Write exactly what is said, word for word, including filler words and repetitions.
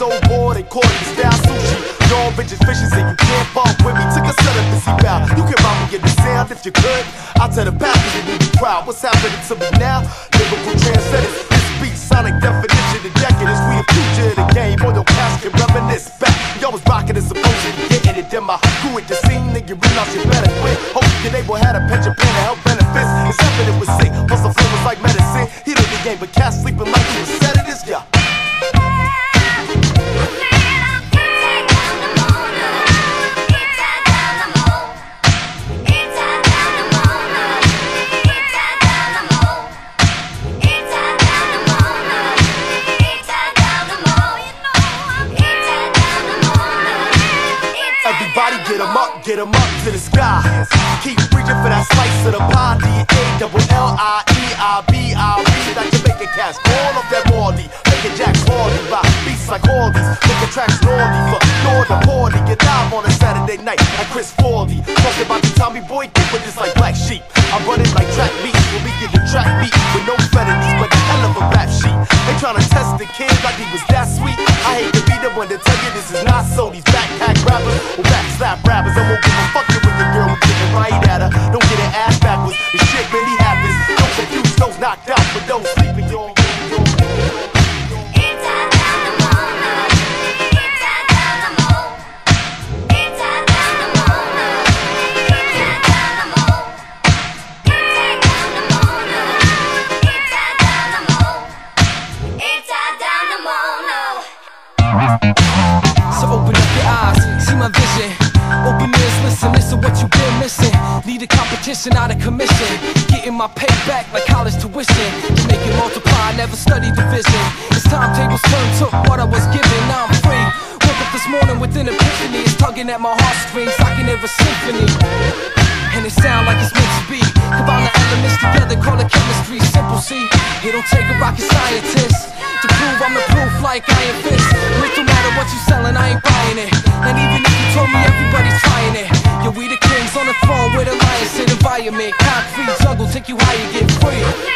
so bored they caught me style sushi. Y'all bitches fishes and you can't fuck with me. Took a set up and see bow. You can buy me in the sound if you could. I tell the pastor you need to proud. What's happening to me now? Lyrical transcendence. This beat, sonic definition, the decadence. We a future in the game. On your past can reminisce back. Y'all was rocking this emotion, getting it in my crew at the scene. Nigga, realize you better quit. Hope your neighbor had a pension plan to help benefits. Except that it was sick. Plus the flow was like medicine. He did the game, but cats sleeping like he was set it is, yeah. Get 'em up, get 'em up to the sky. Keep reaching for that slice of the pie. D A double L I E I B I E That can make it cash. All of that Marley, make it Jack Hardy. By beats like all these, making tracks naughty. But you're the party, get live on a Saturday night at Chris Farley. Talking about the Tommy Boy thing, but it's like black sheep. I'm running like track beats when we get the track beat with no felonies, but the hell of a rap sheet. They trying to test the kid like he was that sweet. I hate to be the one to tell you this is not so. These backpack rappers or backslap rappers, I won't give a fuck with the girl who's getting right at her. Don't get her ass backwards. This shit really happens. Don't confuse those knocked out with those sleeping, y'all. So open up your eyes, see my vision. Open ears, listen, listen what you've been missing. Need a competition out of commission. Getting my pay back like college tuition. To make it multiply, I never studied division. It's timetables turned, took what I was given. Now I'm free. Woke up this morning with an epiphany. It's tugging at my heartstrings, I can hear a symphony. And it sound like it's meant to be. Combine the elements together, call it chemistry. Simple, see, it don't take a rocket scientist to prove I'm the proof like Iron Fist. It don't matter what you selling, I ain't buying it. And even if you told me everybody's trying it, yeah, we the kings on the throne with a lion sit environment. Concrete jungle, take you higher, get free.